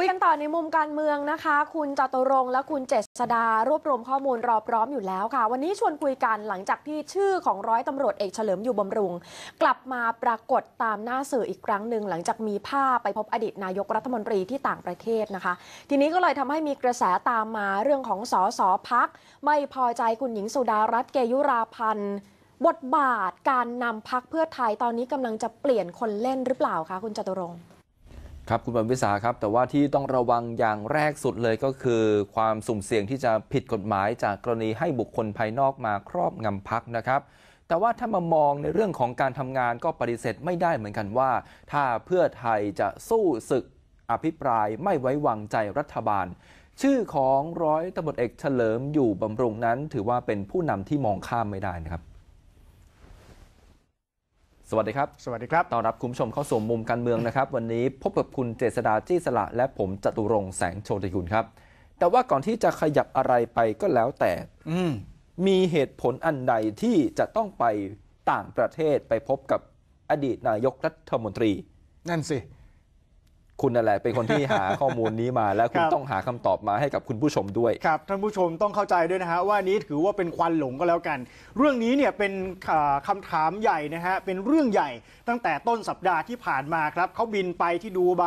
คุยกันต่อในมุมการเมืองนะคะคุณจตุรงค์และคุณเจษฎารวบรวมข้อมูลรอพร้อมอยู่แล้วค่ะวันนี้ชวนคุยกันหลังจากที่ชื่อของร้อยตำรวจเอกเฉลิมอยู่บำรุงกลับมาปรากฏตามหน้าสื่ออีกครั้งหนึ่งหลังจากมีภาพไปพบอดีตนายกรัฐมนตรีที่ต่างประเทศนะคะทีนี้ก็เลยทำให้มีกระแสตามมาเรื่องของส.ส.พรรคไม่พอใจคุณหญิงสุดารัตน์เกยุราพันธ์บทบาทการนำพรรคเพื่อไทยตอนนี้กำลังจะเปลี่ยนคนเล่นหรือเปล่าคะคุณจตุรงค์ครับคุณบรรวิสาครับแต่ว่าที่ต้องระวังอย่างแรกสุดเลยก็คือความสุ่มเสี่ยงที่จะผิดกฎหมายจากกรณีให้บุคคลภายนอกมาครอบงำพรรคนะครับแต่ว่าถ้ามามองในเรื่องของการทำงานก็ปฏิเสธไม่ได้เหมือนกันว่าถ้าเพื่อไทยจะสู้ศึกอภิปรายไม่ไว้วางใจรัฐบาลชื่อของร้อยตำรวจเอกเฉลิมอยู่บำรุงนั้นถือว่าเป็นผู้นำที่มองข้ามไม่ได้นะครับสวัสดีครับสวัสดีครับต้อนรับคุณผู้ชมเข้าสู่มุมการเมืองนะครับวันนี้พบกับคุณเจษฎาจี้สละและผมจตุรงค์แสงโชติกุลครับแต่ว่าก่อนที่จะขยับอะไรไปก็แล้วแต่มีเหตุผลอันใดที่จะต้องไปต่างประเทศไปพบกับอดีตนายกรัฐมนตรีนั่นสิคุณนั่นแหละเป็นคนที่หาข้อมูลนี้มาและคุณต้องหาคำตอบมาให้กับคุณผู้ชมด้วยครับท่านผู้ชมต้องเข้าใจด้วยนะฮะว่านี้ถือว่าเป็นควันหลงก็แล้วกันเรื่องนี้เนี่ยเป็นคำถามใหญ่นะฮะเป็นเรื่องใหญ่ตั้งแต่ต้นสัปดาห์ที่ผ่านมาครับเขาบินไปที่ดูไบ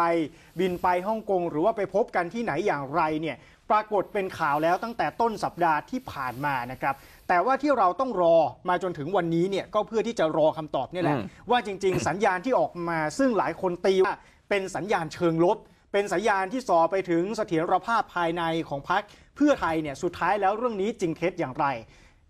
บินไปฮ่องกงหรือว่าไปพบกันที่ไหนอย่างไรเนี่ยปรากฏเป็นข่าวแล้วตั้งแต่ต้นสัปดาห์ที่ผ่านมานะครับแต่ว่าที่เราต้องรอมาจนถึงวันนี้เนี่ยก็เพื่อที่จะรอคำตอบนี่แหละว่าจริงๆสัญญาณที่ออกมาซึ่งหลายคนตีว่าเป็นสัญญาณเชิงลบเป็นสัญญาณที่ส่อไปถึงเสถียรภาพภายในของพรรคเพื่อไทยเนี่ยสุดท้ายแล้วเรื่องนี้จริงเท็จอย่างไร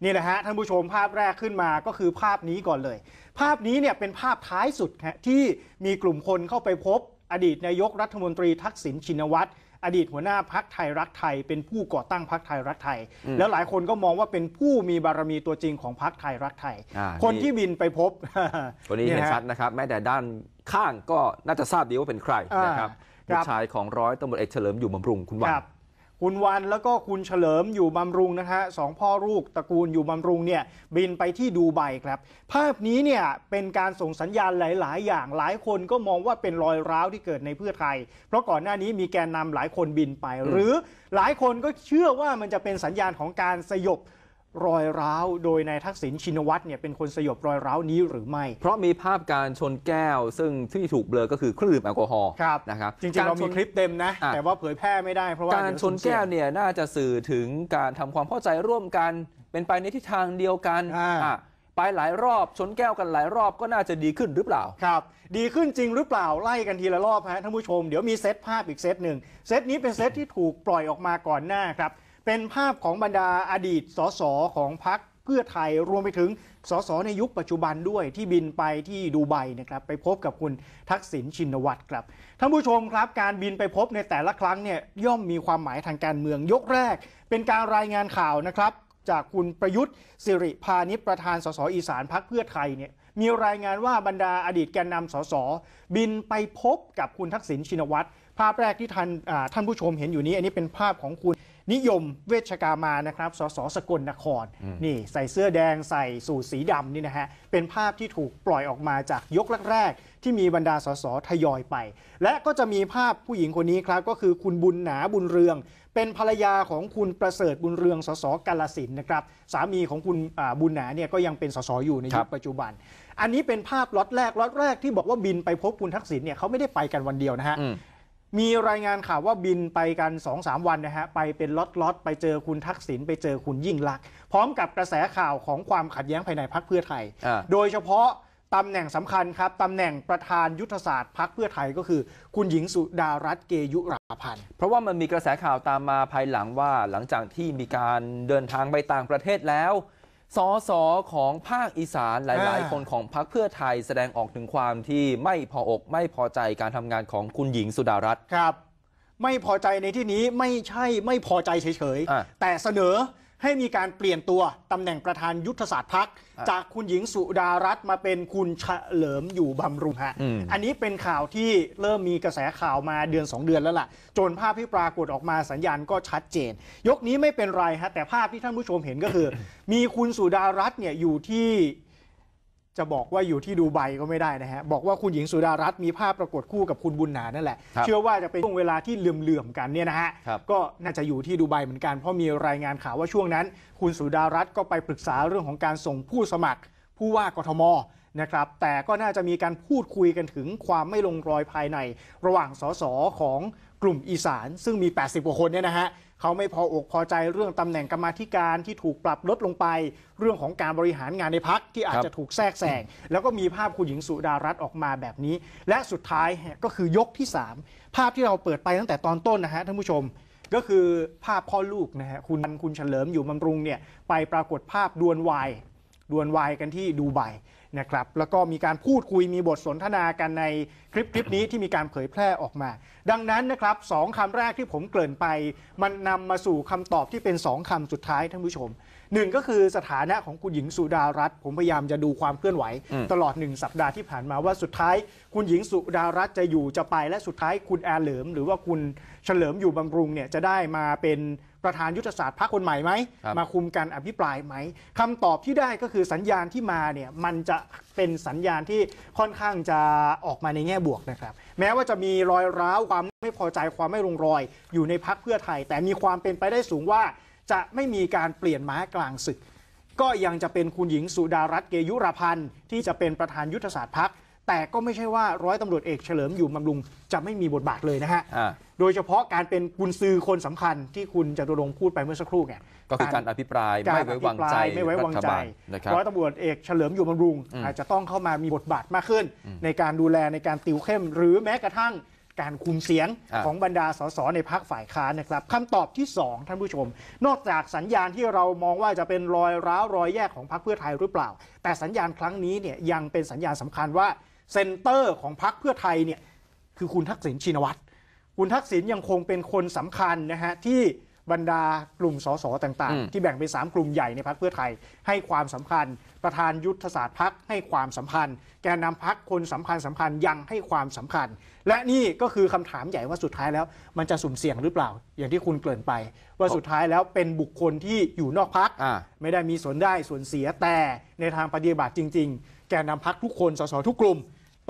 นี่แหละฮะท่านผู้ชมภาพแรกขึ้นมาก็คือภาพนี้ก่อนเลยภาพนี้เนี่ยเป็นภาพท้ายสุดที่มีกลุ่มคนเข้าไปพบอดีตนายกรัฐมนตรีทักษิณชินวัตรอดีตหัวหน้าพรรคไทยรักไทยเป็นผู้ก่อตั้งพรรคไทยรักไทยแล้วหลายคนก็มองว่าเป็นผู้มีบารมีตัวจริงของพรรคไทยรักไทยคนที่บินไปพบคนนี้เห็นชัดนะครับแม้แต่ด้านข้างก็น่าจะทราบดีว่าเป็นใครนะครับลูกชายของร้อยตำรวจเอกเฉลิมอยู่บำรุงคุณวันแล้วก็คุณเฉลิมอยู่บำรุงนะฮะสองพ่อลูกตระกูลอยู่บำรุงเนี่ยบินไปที่ดูไบครับภาพนี้เนี่ยเป็นการส่งสัญญาณหลายๆอย่างหลายคนก็มองว่าเป็นรอยร้าวที่เกิดในเพื่อไทยเพราะก่อนหน้านี้มีแกนนำหลายคนบินไปหรือหลายคนก็เชื่อว่ามันจะเป็นสัญญาณของการสยบรอยร้าวโดยนายทักษิณชินวัตรเนี่ยเป็นคนสยบรอยร้าวนี้หรือไม่เพราะมีภาพการชนแก้วซึ่งที่ถูกเบลอก็คือเครื่องดื่มแอลกอฮอล์นะครับจริงๆเรามีคลิปเต็มนะแต่ว่าเผยแพร่ไม่ได้เพราะว่าการชนแก้วเนี่ยน่าจะสื่อถึงการทำความเข้าใจร่วมกันเป็นไปในทิศทางเดียวกันไปหลายรอบชนแก้วกันหลายรอบก็น่าจะดีขึ้นหรือเปล่าครับดีขึ้นจริงหรือเปล่าไล่กันทีละรอบฮะท่านผู้ชมเดี๋ยวมีเซตภาพอีกเซตหนึ่งเซตนี้เป็นเซตที่ถูกปล่อยออกมาก่อนหน้าครับเป็นภาพของบรรดาอดีตส.ส.ของพรรคเพื่อไทยรวมไปถึงส.ส.ในยุคปัจจุบันด้วยที่บินไปที่ดูไบนะครับไปพบกับคุณทักษิณชินวัตรครับท่านผู้ชมครับการบินไปพบในแต่ละครั้งเนี่ยย่อมมีความหมายทางการเมืองยกแรกเป็นการรายงานข่าวนะครับจากคุณประยุทธ์สิริพานิชประธานส.ส.อีสานพรรคเพื่อไทยเนี่ยมีรายงานว่าบรรดาอดีตแกนนำส.ส.บินไปพบกับคุณทักษิณชินวัตรภาพแรกที่ท่านผู้ชมเห็นอยู่นี้อันนี้เป็นภาพของคุณนิยมเวชกามานะครับสสสกลนครนี่ใส่เสื้อแดงใส่สูทสีดำนี่นะฮะเป็นภาพที่ถูกปล่อยออกมาจากยกแรกๆที่มีบรรดาสสทยอยไปและก็จะมีภาพผู้หญิงคนนี้ครับก็คือคุณบุญหนาบุญเรืองเป็นภรรยาของคุณประเสริฐบุญเรืองสสกาฬสินธุ์นะครับสามีของคุณบุญหนาเนี่ยก็ยังเป็นสสอยู่ในยุคปัจจุบันอันนี้เป็นภาพล็อตแรกที่บอกว่าบินไปพบคุณทักษิณเนี่ยเขาไม่ได้ไปกันวันเดียวนะฮะมีรายงานข่าวว่าบินไปกัน 2-3 วันนะฮะไปเป็นล็อตไปเจอคุณทักษิณไปเจอคุณยิ่งลักษณ์พร้อมกับกระแสข่าวของความขัดแย้งภายในพรรคเพื่อไทยโดยเฉพาะตำแหน่งสำคัญครับตำแหน่งประธานยุทธศาสตร์พรรคเพื่อไทยก็คือคุณหญิงสุดารัตน์เกยุราพันธ์เพราะว่ามันมีกระแสข่าวตามมาภายหลังว่าหลังจากที่มีการเดินทางไปต่างประเทศแล้วส.ส.ของภาคอีสานหลายๆคนของพรรคเพื่อไทยแสดงออกถึงความที่ไม่พออกไม่พอใจการทำงานของคุณหญิงสุดารัตน์ครับไม่พอใจในที่นี้ไม่ใช่ไม่พอใจเฉยๆแต่เสนอให้มีการเปลี่ยนตัวตำแหน่งประธานยุทธศาสตร์พรรคจากคุณหญิงสุดารัตน์มาเป็นคุณเฉลิมอยู่บำรุงฮะ อันนี้เป็นข่าวที่เริ่มมีกระแสข่าวมาเดือน2เดือนแล้วล่ะจนภาพที่ปรากฏออกมาสัญญาณก็ชัดเจนยกนี้ไม่เป็นไรฮะแต่ภาพที่ท่านผู้ชมเห็นก็คือ มีคุณสุดารัตน์เนี่ยอยู่ที่ จะบอกว่าอยู่ที่ดูไบก็ไม่ได้นะฮะบอกว่าคุณหญิงสุดารัตน์มีภาพปรากฏคู่กับคุณบุญหนานั่นแหละเชื่อว่าจะเป็นช่วงเวลาที่เหลื่อมๆกันเนี่ยนะฮะก็น่าจะอยู่ที่ดูไบเหมือนกันเพราะมีรายงานข่าวว่าช่วงนั้นคุณสุดารัตน์ก็ไปปรึกษาเรื่องของการส่งผู้สมัครผู้ว่ากทมนะครับแต่ก็น่าจะมีการพูดคุยกันถึงความไม่ลงรอยภายในระหว่างส.ส.ของกลุ่มอีสานซึ่งมี80กว่าคนเนี่ยนะฮะเขาไม่พออกพอใจเรื่องตำแหน่งกรรมาธิการที่ถูกปรับลดลงไปเรื่องของการบริหารงานในพรรคที่อาจจะถูกแทรกแซงแล้วก็มีภาพคุณหญิงสุดารัตน์ออกมาแบบนี้และสุดท้ายก็คือยกที่3ภาพที่เราเปิดไปตั้งแต่ตอนต้นนะฮะท่านผู้ชมก็คือภาพพ่อลูกนะฮะคุณเฉลิมอยู่บำรุงเนี่ยไปปรากฏภาพดวลวายกันที่ดูไบนะครับแล้วก็มีการพูดคุยมีบทสนทนากันในคลิปนี้ที่มีการเผยแพร่ออกมาดังนั้นนะครับ2คำแรกที่ผมเกริ่นไปมันนำมาสู่คำตอบที่เป็น2คำสุดท้ายท่านผู้ชม1ก็คือสถานะของคุณหญิงสุดารัตน์ผมพยายามจะดูความเคลื่อนไหวตลอด1สัปดาห์ที่ผ่านมาว่าสุดท้ายคุณหญิงสุดารัตน์จะอยู่จะไปและสุดท้ายคุณอาเหลิมหรือว่าคุณเฉลิมอยู่บำรุงเนี่ยจะได้มาเป็นประธานยุทธศาสตร์พรรคคนใหม่ไหมมาคุมการอภิปรายไหมคำตอบที่ได้ก็คือสัญญาณที่มาเนี่ยมันจะเป็นสัญญาณที่ค่อนข้างจะออกมาในแง่บวกนะครับแม้ว่าจะมีรอยร้าวความไม่พอใจความไม่ลงรอยอยู่ในพรรคเพื่อไทยแต่มีความเป็นไปได้สูงว่าจะไม่มีการเปลี่ยนม้ากลางศึกก็ยังจะเป็นคุณหญิงสุดารัตน์เกยุราพันธ์ที่จะเป็นประธานยุทธศาสตร์พรรคแต่ก็ไม่ใช่ว่าร้อยตำรวจเอกเฉลิมอยู่บำรุงจะไม่มีบทบาทเลยนะฮะโดยเฉพาะการเป็นกุญซือคนสำคัญที่คุณจตุรงค์พูดไปเมื่อสักครู่เนี่ยก็คือการอภิปรายไม่ไว้วางใจร้อยตำรวจเอกเฉลิมอยู่บำรุงอาจจะต้องเข้ามามีบทบาทมากขึ้นในการดูแลในการติวเข้มหรือแม้กระทั่งการคุมเสียงของบรรดาส.ส.ในพรรคฝ่ายค้านนะครับคำตอบที่2ท่านผู้ชมนอกจากสัญญาณที่เรามองว่าจะเป็นรอยร้าวรอยแยกของพรรคเพื่อไทยหรือเปล่าแต่สัญญาณครั้งนี้เนี่ยยังเป็นสัญญาณสำคัญว่าเซ็นเตอร์ของพรรคเพื่อไทยเนี่ยคือคุณทักษิณชินวัตรคุณทักษิณยังคงเป็นคนสำคัญนะฮะที่บรรดากลุ่มส.ส.ต่างๆที่แบ่งเป็น3กลุ่มใหญ่ในพรรคเพื่อไทยให้ความสำคัญประธานยุทธศาสตร์พรรคให้ความสำคัญแกนนำพรรคคนสำคัญยังให้ความสำคัญและนี่ก็คือคำถามใหญ่ว่าสุดท้ายแล้วมันจะสุ่มเสี่ยงหรือเปล่าอย่างที่คุณเกริ่นไปว่าสุดท้ายแล้วเป็นบุคคลที่อยู่นอกพรรคไม่ได้มีส่วนได้ส่วนเสียแต่ในทางปฏิบัติจริงๆแกนนำพรรคทุกคนส.ส.ทุกกลุ่ม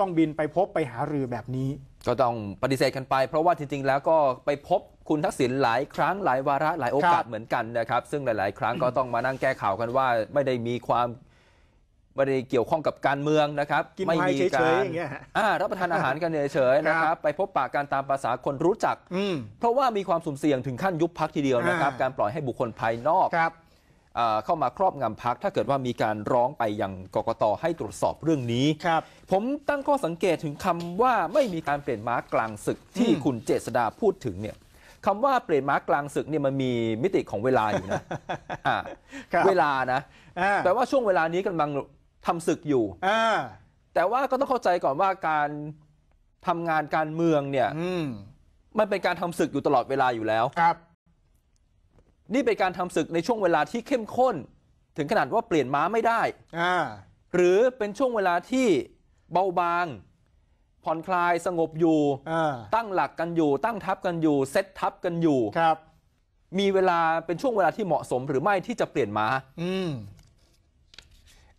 ต้องบินไปพบไปหารือแบบนี้ก็ต้องปฏิเสธกันไปเพราะว่าจริงๆแล้วก็ไปพบคุณทักษิณหลายครั้งหลายวาระหลายโอกาสเหมือนกันนะครับซึ่งหลายๆครั้งก็ต้องมานั่งแก้ข่าวกันว่าไม่ได้เกี่ยวข้องกับการเมืองนะครับไม่มีการรับประทานอาหารกันเฉยๆนะครับไปพบปะกันตามภาษาคนรู้จักเพราะว่ามีความสุ่มเสี่ยงถึงขั้นยุบพรรคทีเดียวนะครับการปล่อยให้บุคคลภายนอกเข้ามาครอบงำพรรคถ้าเกิดว่ามีการร้องไปยังกกต.ให้ตรวจสอบเรื่องนี้ผมตั้งข้อสังเกตถึงคำว่าไม่มีการเปลี่ยนม้ากลางศึกที่คุณเจษฎาพูดถึงเนี่ยคำว่าเปลี่ยนม้ากลางศึกเนี่ยมันมีมิติของเวลาอยู่นะเวลานะแปลว่าช่วงเวลานี้กำลังทำศึกอยู่แต่ว่าก็ต้องเข้าใจก่อนว่าการทำงานการเมืองเนี่ยมันเป็นการทำศึกอยู่ตลอดเวลาอยู่แล้วนี่เป็นการทำศึกในช่วงเวลาที่เข้มข้นถึงขนาดว่าเปลี่ยนม้าไม่ได้หรือเป็นช่วงเวลาที่เบาบางผ่อนคลายสงบอยู่ตั้งหลักกันอยู่ตั้งทับกันอยู่เซตทับกันอยู่มีเวลาเป็นช่วงเวลาที่เหมาะสมหรือไม่ที่จะเปลี่ยนม้า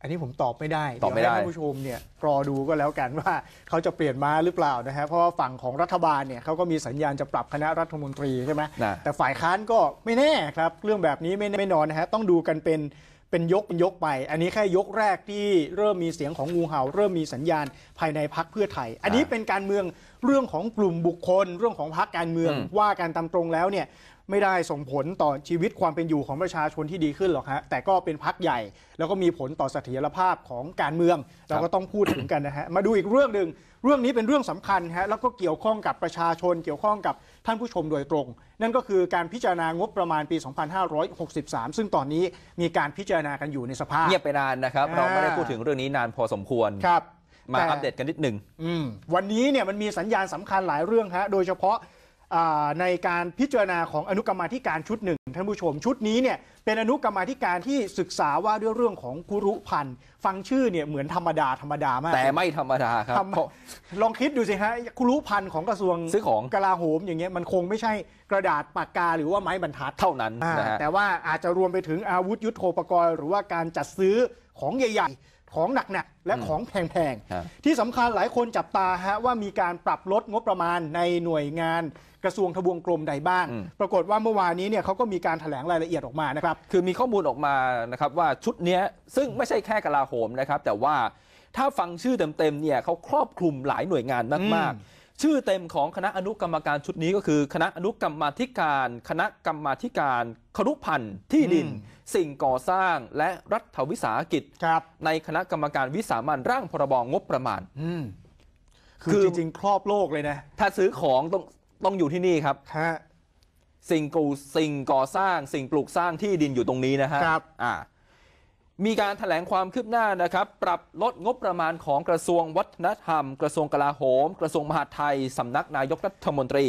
อันนี้ผมตอบไม่ได้เดี๋ยวให้ท่านผู้ชมเนี่ยรอดูก็แล้วกันว่าเขาจะเปลี่ยนมาหรือเปล่านะฮะเพราะว่าฝั่งของรัฐบาลเนี่ยเขาก็มีสัญญาณจะปรับคณะรัฐมนตรีใช่ไหมแต่ฝ่ายค้านก็ไม่แน่ครับเรื่องแบบนี้ไม่นอนนะฮะต้องดูกันเป็นยกไปอันนี้แค่ยกแรกที่เริ่มมีเสียงของงูเห่าเริ่มมีสัญญาณภายในพรรคเพื่อไทยอันนี้เป็นการเมืองเรื่องของกลุ่มบุคคลเรื่องของพรรคการเมืองว่าการตามตรงแล้วเนี่ยไม่ได้ส่งผลต่อชีวิตความเป็นอยู่ของประชาชนที่ดีขึ้นหรอกฮะแต่ก็เป็นพรรคใหญ่แล้วก็มีผลต่อเสถียรภาพของการเมืองเราก็ต้องพูดถึงกันนะฮะมาดูอีกเรื่องหนึ่งเรื่องนี้เป็นเรื่องสำคัญฮะแล้วก็เกี่ยวข้องกับประชาชนเกี่ยวข้องกับท่านผู้ชมโดยตรงนั่นก็คือการพิจารณางบประมาณปี 2563 ซึ่งตอนนี้มีการพิจารณากันอยู่ในสภาเงียบไปนานนะครับเราไม่ได้พูดถึงเรื่องนี้นานพอสมควรครับมาอัปเดตกันนิดหนึ่งวันนี้เนี่ยมันมีสัญญาณสำคัญหลายเรื่องฮะโดยเฉพาะในการพิจารณาของอนุกรรมาธิการชุดหนึ่งท่านผู้ชมชุดนี้เนี่ยเป็นอนุกรรมาธิการที่ศึกษาว่าด้วยเรื่องของคุรุพันธ์ฟังชื่อเนี่ยเหมือนธรรมดามากแต่ไม่ธรรมดาครับลองคิดดูสิฮะคุรุพันธ์ของกระทรวงกลาโหมอย่างเงี้ยมันคงไม่ใช่กระดาษปากกาหรือว่าไม้บรรทัดเท่านั้นแต่ว่าอาจจะรวมไปถึงอาวุธยุทโธปกรณ์หรือว่าการจัดซื้อของใหญ่ ของหนักๆและของแพงๆที่สำคัญหลายคนจับตาฮะว่ามีการปรับลดงบประมาณในหน่วยงานกระทรวงทบวงกรมใดบ้างปรากฏว่าเมื่อวานนี้เนี่ยเขาก็มีการแถลงรายละเอียดออกมานะครับคือมีข้อมูลออกมานะครับว่าชุดนี้ซึ่งไม่ใช่แค่กลาโหมนะครับแต่ว่าถ้าฟังชื่อเต็มๆเนี่ยเขาครอบคลุมหลายหน่วยงานมากๆชื่อเต็มของคณะอนุกรรมการชุดนี้ก็คือคณะอนุกรรมาธิการคณะกรรมาธิการครุภัณฑ์ที่ดินสิ่งก่อสร้างและรัฐวิสาหกิจในคณะกรรมการวิสามัญร่างพรบงบประมาณคือจริงๆครอบโลกเลยนะถ้าซื้อของต้องอยู่ที่นี่ครับสิ่งก่อสร้างสิ่งปลูกสร้างที่ดินอยู่ตรงนี้นะฮะมีการแถลงความคืบหน้านะครับปรับลดงบประมาณของกระทรวงวัฒนธรรมกระทรวงกลาโหมกระทรวงมหาดไทยสำนักนายกรัฐมนตรี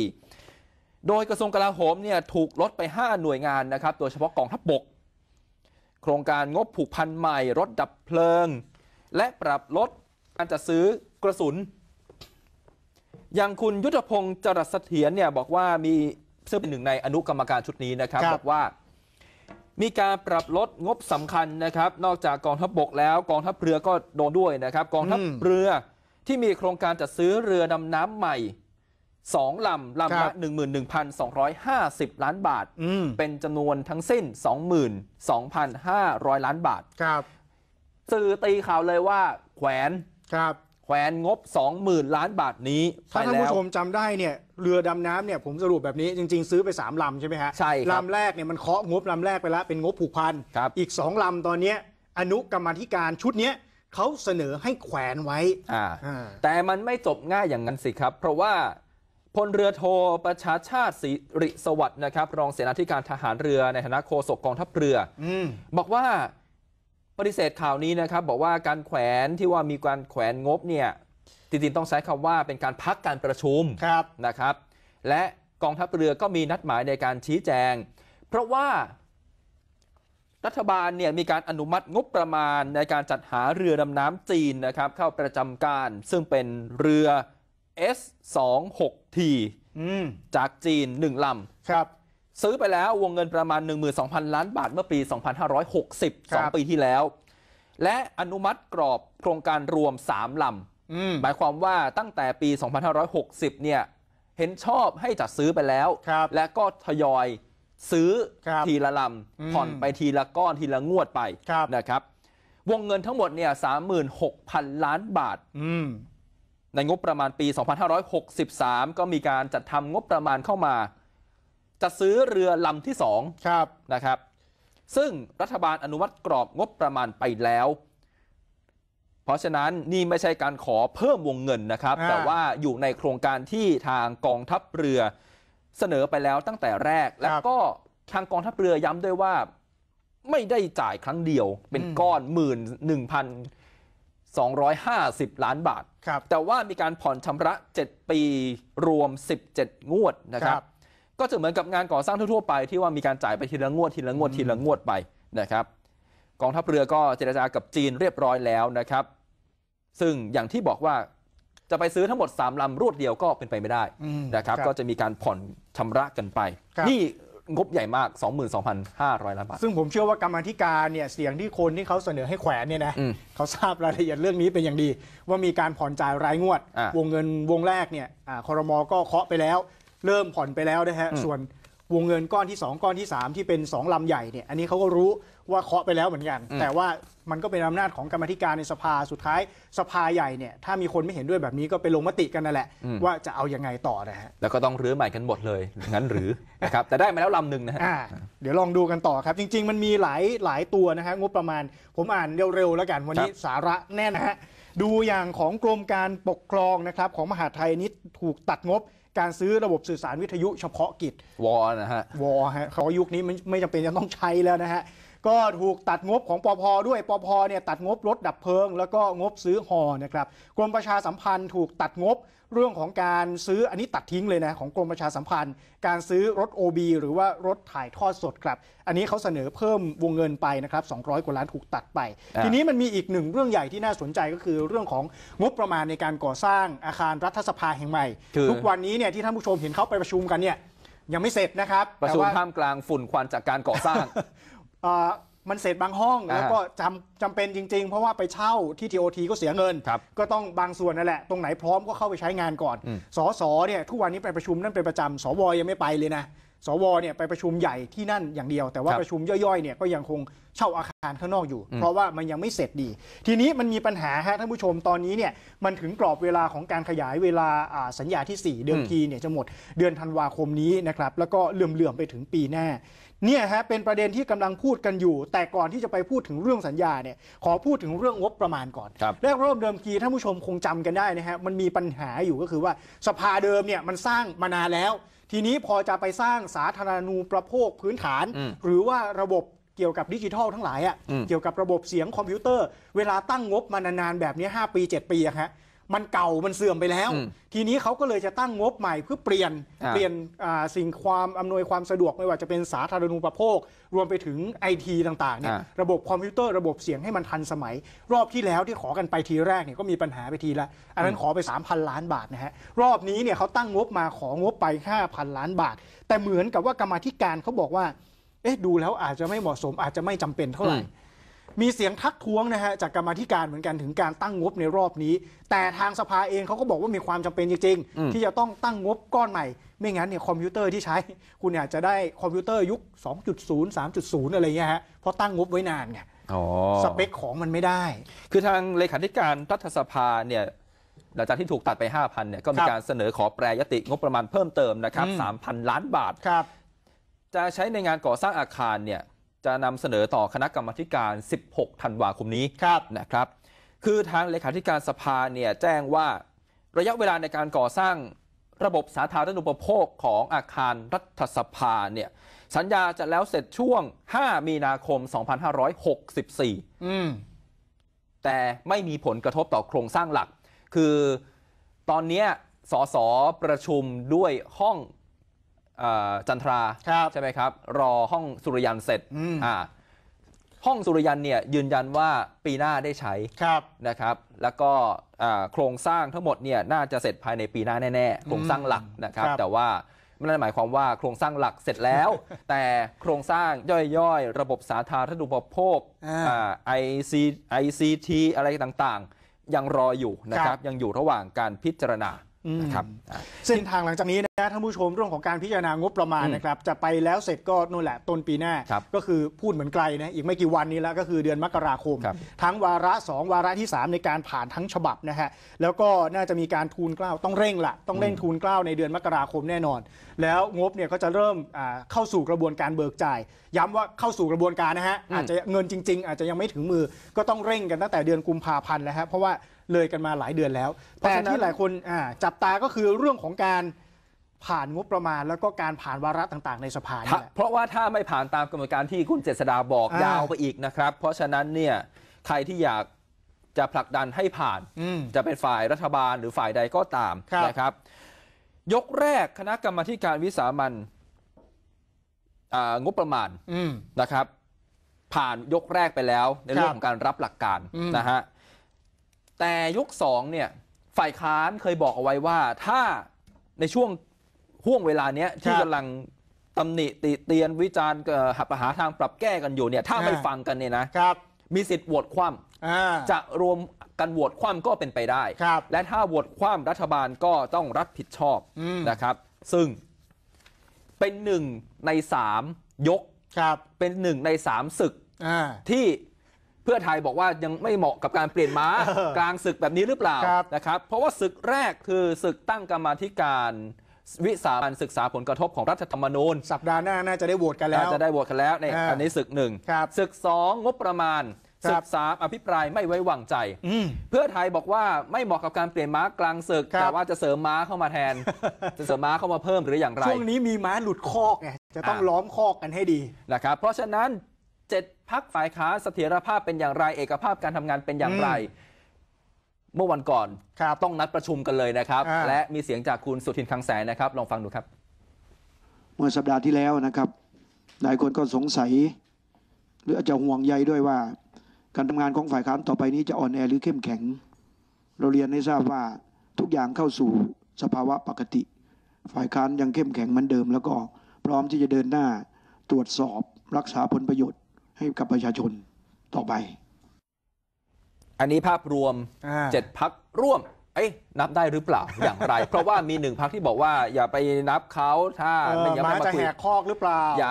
โดยกระทรวงกลาโหมเนี่ยถูกลดไป5หน่วยงานนะครับโดยเฉพาะกองทัพบกโครงการงบผูกพันใหม่รถดับเพลิงและปรับลดการจัดซื้อกระสุนอย่างคุณยุทธพงศ์จรัสเสถียรเนี่ยบอกว่ามีซึ่งเป็นหนึ่งในอนุกรรมการชุดนี้นะครับบอกว่ามีการปรับลดงบสำคัญนะครับนอกจากกองทัพบกแล้วกองทัพเรือก็โดนด้วยนะครับกองทัพเรือที่มีโครงการจัดซื้อเรือดำน้ำใหม่2ลำลำละ 11,250 ล้านบาทเป็นจำนวนทั้งสิ้น 22,500 ล้านบาทสื่อตีข่าวเลยว่าแขวนงบ 20,000 ล้านบาทนี้ถ้าท่านผู้ชมจำได้เนี่ยเรือดำน้ำเนี่ยผมสรุปแบบนี้จริงๆซื้อไป3ลำใช่ไหมฮะใช่ลำแรกเนี่ยมันเคาะงบลำแรกไปแล้วเป็นงบผูกพันอีก2ลำตอนนี้อนุกรรมาธิการชุดนี้เขาเสนอให้แขวนไว้แต่มันไม่จบง่ายอย่างนั้นสิครับเพราะว่าพลเรือโทประชาชาติสิริสวัสดิ์นะครับรองเสนาธิการทหารเรือในฐานะโฆษกกองทัพเรือบอกว่าปฏิเสธข่าวนี้นะครับบอกว่าการแขวนที่ว่ามีการแขวนงบเนี่ยจริงๆต้องใช้คำว่าเป็นการพักการประชุมนะครับและกองทัพเรือก็มีนัดหมายในการชี้แจงเพราะว่ารัฐบาลเนี่ยมีการอนุมัติงบประมาณในการจัดหาเรือดำน้ำจีนนะครับเข้าประจำการซึ่งเป็นเรือ S26T จากจีน1ลำครับซื้อไปแล้ววงเงินประมาณ 12,000 ล้านบาทเมื่อปี 2560 2 ปีที่แล้วและอนุมัติกรอบโครงการรวม3ลำหมายความว่าตั้งแต่ปี 2560 เนี่ยเห็นชอบให้จัดซื้อไปแล้วและก็ทยอยซื้อทีละลำผ่อนไปทีละก้อนทีละงวดไปนะครับวงเงินทั้งหมดเนี่ย 36,000 ล้านบาทในงบประมาณปี 2563 ก็มีการจัดทำงบประมาณเข้ามาจะซื้อเรือลำที่2นะครับซึ่งรัฐบาลอนุมัติกรอบงบประมาณไปแล้วเพราะฉะนั้นนี่ไม่ใช่การขอเพิ่มวงเงินนะครับแต่ว่าอยู่ในโครงการที่ทางกองทัพเรือเสนอไปแล้วตั้งแต่แรกแล้วก็ทางกองทัพเรือย้ำด้วยว่าไม่ได้จ่ายครั้งเดียวเป็นก้อน 11,250 ล้านบาทแต่ว่ามีการผ่อนชำระ7ปีรวม17งวดนะครับก็จะเหมือนกับงานก่อสร้างทั่วๆไปที่ว่ามีการจ่ายไปทีละงวดทีละงวดทีละงวดไปนะครับกองทัพเรือก็เจรจากับจีนเรียบร้อยแล้วนะครับซึ่งอย่างที่บอกว่าจะไปซื้อทั้งหมด3ลำรวดเดียวก็เป็นไปไม่ได้นะครับก็จะมีการผ่อนชำระกันไปนี่งบใหญ่มาก 22,500 ล้านบาทซึ่งผมเชื่อว่ากรรมาธิการเนี่ยเสียงที่คนที่เขาเสนอให้แขวนเนี่ยนะเขาทราบรายละเอียดเรื่องนี้เป็นอย่างดีว่ามีการผ่อนจ่ายรายงวดวงเงินวงแรกเนี่ยครม.ก็เคาะไปแล้วเริ่มผ่อนไปแล้วนะฮะส่วนวงเงินก้อนที่2ก้อนที่3ที่เป็น2ลำใหญ่เนี่ยอันนี้เขาก็รู้ว่าเคาะไปแล้วเหมือนกันแต่ว่ามันก็เป็นอำนาจของกรรมธิการในสภาสุดท้ายสภาใหญ่เนี่ยถ้ามีคนไม่เห็นด้วยแบบนี้ก็ไปลงมติกันนั่นแหละว่าจะเอายังไงต่อนะฮะแล้วก็ต้องรื้อใหม่กันหมดเลยงั้นหรือนะครับแต่ได้มาแล้วลำหนึ่งนะฮะเดี๋ยวลองดูกันต่อครับจริงๆมันมีหลายตัวนะฮะงบประมาณผมอ่านเร็วๆแล้วกันวันนี้สาระแน่นะฮะดูอย่างของกรมการปกครองนะครับของมหาดไทยนี้ถูกตัดงบการซื้อระบบสื่อสารวิทยุเฉพาะกิจวอนะฮะเขายุคนี้ไม่จำเป็นจะต้องใช้แล้วนะฮะก็ถูกตัดงบของปพด้วยปพเนี่ยตัดงบรถดับเพลิงแล้วก็งบซื้อฮอนะครับกรมประชาสัมพันธ์ถูกตัดงบเรื่องของการซื้ออันนี้ตัดทิ้งเลยนะของกรมประชาสัมพันธ์การซื้อรถ OB หรือว่ารถถ่ายทอดสดครับอันนี้เขาเสนอเพิ่มวงเงินไปนะครับ200กว่าล้านถูกตัดไปทีนี้มันมีอีกหนึ่งเรื่องใหญ่ที่น่าสนใจก็คือเรื่องของงบประมาณในการก่อสร้างอาคารรัฐสภาแห่งใหม่ทุกวันนี้เนี่ยที่ท่านผู้ชมเห็นเขาไปประชุมกันเนี่ยยังไม่เสร็จนะครับประชุมท่ามกลางฝุ่นควันจากการก่อสร้าง มันเศษบางห้องแล้วก็จำเป็นจริงๆเพราะว่าไปเช่าที่ TOT ก็เสียเงินก็ต้องบางส่วนนั่นแหละตรงไหนพร้อมก็เข้าไปใช้งานก่อนสสเนี่ยทุกวันนี้ไปประชุมนั่นเป็นประจำสวยังไม่ไปเลยนะสวเนี่ยไปประชุมใหญ่ที่นั่นอย่างเดียวแต่ว่าประชุมย่อยๆเนี่ยก็ยังคงเช่าอาคารข้างนอกอยู่เพราะว่ามันยังไม่เสร็จดีทีนี้มันมีปัญหาฮะท่านผู้ชมตอนนี้เนี่ยมันถึงกรอบเวลาของการขยายเวลาสัญญาที่4เดิมทีเนี่ยจะหมดเดือนธันวาคมนี้นะครับแล้วก็เลื่อมไปถึงปีหน้าเนี่ยฮะเป็นประเด็นที่กำลังพูดกันอยู่แต่ก่อนที่จะไปพูดถึงเรื่องสัญญาเนี่ยขอพูดถึงเรื่องงบประมาณก่อนแรกเริ่มเดิมทีท่านผู้ชมคงจำกันได้นะฮะมันมีปัญหาอยู่ก็คือว่าสภาเดิมเนี่ยมันสร้างมานานแล้วทีนี้พอจะไปสร้างสาธารณูปโภคพื้นฐานหรือว่าระบบเกี่ยวกับดิจิทัลทั้งหลายเกี่ยวกับระบบเสียงคอมพิวเตอร์เวลาตั้งงบมานานๆแบบนี้5ปี7ปีอะฮะมันเก่ามันเสื่อมไปแล้วทีนี้เขาก็เลยจะตั้งงบใหม่เพื่อเปลี่ยนสิ่งความอำนวยความสะดวกไม่ว่าจะเป็นสาธารณูปโภครวมไปถึง IT ต่างๆเนี่ยระบบคอมพิวเตอร์ระบบเสียงให้มันทันสมัยรอบที่แล้วที่ขอกันไปทีแรกเนี่ยก็มีปัญหาไปทีละอันนั้นขอไป 3,000 ล้านบาทนะฮะรอบนี้เนี่ยเขาตั้งงบมาของบไป 5,000 ล้านบาทแต่เหมือนกับว่ากรรมาธิการเขาบอกว่าเอ๊ะดูแล้วอาจจะไม่เหมาะสมอาจจะไม่จำเป็นเท่าไหร่มีเสียงทักท้วงนะฮะจากกรรมาธิการเหมือนกันถึงการตั้งงบในรอบนี้แต่ทางสภาเองเขาก็บอกว่ามีความจำเป็นจริงๆที่จะต้องตั้งงบก้อนใหม่ไม่งั้นเนี่ยคอมพิวเตอร์ที่ใช้คุณเนี่ยจะได้คอมพิวเตอร์ยุค 2.0 3.0 อะไรเงี้ยฮะเพราะตั้งงบไว้นานไงสเปคของมันไม่ได้คือทางเลขาธิการรัฐสภาเนี่ยหลังจากที่ถูกตัดไป 5,000 เนี่ยก็มีการเสนอขอแปรยติงบประมาณเพิ่มเติมนะครับ 3,000 ล้านบาทจะใช้ในงานก่อสร้างอาคารเนี่ยจะนำเสนอต่อคณะกรรมาการ 16 ธันวาคมนี้นะครับคือทางเลขาธิการสภาเนี่ยแจ้งว่าระยะเวลาในการก่อสร้างระบบสาธารณูปโภคของอาคารรัฐสภาเนี่ยสัญญาจะแล้วเสร็จช่วง5มีนาคม 2564แต่ไม่มีผลกระทบต่อโครงสร้างหลักคือตอนนี้สสประชุมด้วยห้องจันทราใช่ไหมครับรอห้องสุริยันเสร็จห้องสุริยันเนี่ยยืนยันว่าปีหน้าได้ใช้นะครับแล้วก็โครงสร้างทั้งหมดเนี่ยน่าจะเสร็จภายในปีหน้าแน่ๆโครงสร้างหลักนะครับแต่ว่าไม่ได้หมายความว่าโครงสร้างหลักเสร็จแล้ว แต่โครงสร้างย่อยๆระบบสาธารณูปโภค ICT อะไรต่างๆยังรออยู่นะครับยังอยู่ระหว่างการพิจารณานะครับเส้นทางหลังจากนี้นะท่านผู้ชมเรื่องของการพิจารณางบประมาณนะครับจะไปแล้วเสร็จก็นู่นแหละต้นปีหน้าก็คือพูดเหมือนไกลนะอีกไม่กี่วันนี้แล้วก็คือเดือนมกราคมทั้งวาระ2วาระที่3ในการผ่านทั้งฉบับนะฮะแล้วก็น่าจะมีการทูลเกล้าต้องเร่งทูลเกล้าในเดือนมกราคมแน่นอนแล้วงบเนี่ยก็จะเริ่มเข้าสู่กระบวนการเบิกจ่ายย้ำว่าเข้าสู่กระบวนการนะฮะอาจจะเงินจริงๆอาจจะยังไม่ถึงมือก็ต้องเร่งกันตั้งแต่เดือนกุมภาพันธ์แล้วฮะเพราะว่าเลยกันมาหลายเดือนแล้วแต่ที่หลายคนจับตาก็คือเรื่องของการผ่านงบประมาณแล้วก็การผ่านวาระต่างๆในสภาเพราะว่าถ้าไม่ผ่านตามกำหนดการที่คุณเจษฎาบอกยาวไปอีกนะครับเพราะฉะนั้นเนี่ยใครที่อยากจะผลักดันให้ผ่านจะเป็นฝ่ายรัฐบาลหรือฝ่ายใดก็ตามนะครับยกแรกคณะกรรมาการวิสามัญงบประมาณนะครับผ่านยกแรกไปแล้วในเรื่องของการรับหลักการนะฮะแต่ยก2เนี่ยฝ่ายค้านเคยบอกเอาไว้ว่าถ้าในช่วงห่วงเวลาเนี้ยที่กำลังตำหนิติเตียนวิจารณ์หาทางปรับแก้กันอยู่เนี่ยถ้าไม่ฟังกันเนี่ยนะมีสิทธิ์โหวตคว่ำจะรวมกันโหวตคว่ำก็เป็นไปได้และถ้าโหวตคว่ำรัฐบาลก็ต้องรับผิดชอบนะครับซึ่งเป็น1 ใน 3ยกเป็น1 ใน 3ศึกที่เพื่อไทยบอกว่ายังไม่เหมาะกับการเปลี่ยนม้ากลางศึกแบบนี้หรือเปล่านะครับเพราะว่าศึกแรกคือศึกตั้งกรรมาธิการวิสามัญศึกษาผลกระทบของรัฐธรรมนูญสัปดาห์หน้าน่าจะได้โหวตกันแล้วในอันนี้ศึก1ศึก2งบประมาณศึก3อภิปรายไม่ไว้วางใจเพื่อไทยบอกว่าไม่เหมาะกับการเปลี่ยนม้ากลางศึกแต่ว่าจะเสริมม้าเข้ามาแทนจะเสริมม้าเข้ามาเพิ่มหรืออย่างไรช่วงนี้มีม้าหลุดคอกไงจะต้องล้อมคอกกันให้ดีนะครับเพราะฉะนั้น7 พรรคฝ่ายค้านเสถียรภาพเป็นอย่างไรเอกภาพการทำงานเป็นอย่างไรเมื่อวันก่อนต้องนัดประชุมกันเลยนะครับและมีเสียงจากคุณสุทินคลังแสงนะครับลองฟังดูครับเมื่อสัปดาห์ที่แล้วนะครับหลายคนก็สงสัยหรืออาจจะห่วงใยด้วยว่าการทำงานของฝ่ายค้านต่อไปนี้จะอ่อนแอหรือเข้มแข็งเราเรียนให้ทราบว่าทุกอย่างเข้าสู่สภาวะปกติฝ่ายค้านยังเข้มแข็งเหมือนเดิมแล้วก็พร้อมที่จะเดินหน้าตรวจสอบรักษาผลประโยชน์ ให้กับประชาชนต่อไปอันนี้ภาพรวม7 พรรคร่วมนับได้หรือเปล่าอย่างไรเพราะว่ามี1พรรคที่บอกว่าอย่าไปนับเขาถ้ายังไม่มาคุยคอกหรือเปล่าอ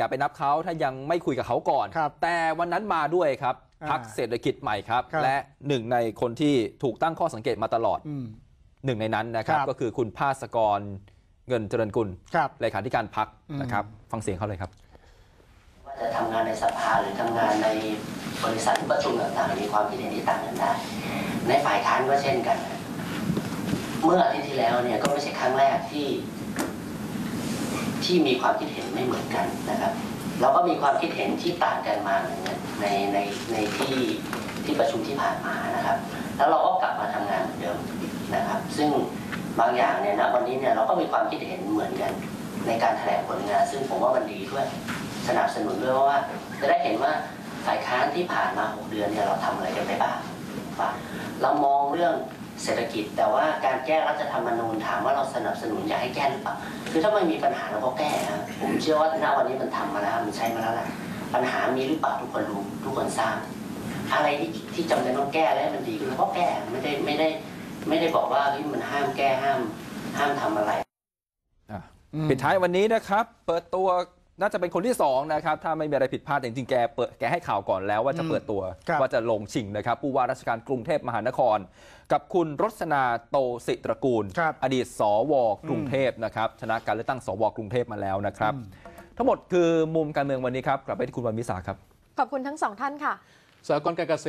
ย่าไปนับเขาถ้ายังไม่คุยกับเขาก่อนแต่วันนั้นมาด้วยครับพรรคเศรษฐกิจใหม่ครับและหนึ่งในคนที่ถูกตั้งข้อสังเกตมาตลอดหนึ่งในนั้นนะครับก็คือคุณภาสกรเงินเจริญกุลเลขาธิการพรรคนะครับฟังเสียงเขาเลยครับว่าจะทำงานในสภาหรือทำงานในบริษัทประชุมต่างๆมีความคิดเห็นที่ต่างกันได้ในฝ่ายค้านก็เช่นกันเมื่ออาทิตย์ที่แล้วเนี่ยก็ไม่ใช่ครั้งแรกที่มีความคิดเห็นไม่เหมือนกันนะครับเราก็มีความคิดเห็นที่ต่างกันมาในที่ประชุมที่ผ่านมานะครับแล้วเราก็กลับมาทำงานเหมือนเดิมนะครับซึ่งบางอย่างเนี่ยนะวันนี้เนี่ยเราก็มีความคิดเห็นเหมือนกันในการแถลงผลงานซึ่งผมว่ามันดีด้วยสนับสนุนด้วยเพราะว่าจะได้เห็นว่าฝ่ายค้านที่ผ่านมา6เดือนเนี่ยเราทำอะไรกันไปบ้างเรามองเรื่องเศรษฐกิจแต่ว่าการแก้รัฐธรรมนูญถามว่าเราสนับสนุนอยากให้แก้หรือเปล่าคือถ้ามันมีปัญหาเราก็แก้นะผมเชื่อว่าณวันนี้มันทำมาแล้วมันใช้มาแล้วแหละปัญหามีหรือเปล่าทุกคนรู้ทุกคนทราบอะไรที่จำเป็นต้องแก้แล้วมันดีเราก็แก้ไม่ได้บอกว่ามันห้ามแก้ห้ามทำอะไรปิดท้ายวันนี้นะครับเปิดตัวน่าจะเป็นคนที่2นะครับถ้าไม่มีอะไรผิดพลาดจริงๆแกให้ข่าวก่อนแล้วว่าจะเปิดตัวว่าจะลงชิงนะครับผู้ว่าราชการกรุงเทพมหานครกับคุณรสนาโตศิตระกูลอดีตสวกรุงเทพนะครับชนะการเลือกตั้งสวกรุงเทพมาแล้วนะครับทั้งหมดคือมุมการเมืองวันนี้ครับกลับไปที่คุณวรรณิสาครับขอบคุณทั้ง2ท่านค่ะสหกรณ์การเกษตร